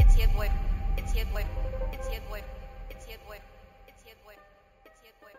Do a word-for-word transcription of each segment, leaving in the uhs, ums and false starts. It's Yaboii. It's Yaboii. It's Yaboii. It's Yaboii. It's Yaboii. It's Yaboii. It's Yaboii.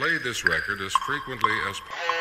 Play this record as frequently as possible.